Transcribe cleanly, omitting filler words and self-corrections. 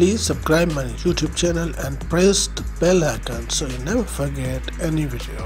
Please subscribe my YouTube channel and press the bell icon so you never forget any video.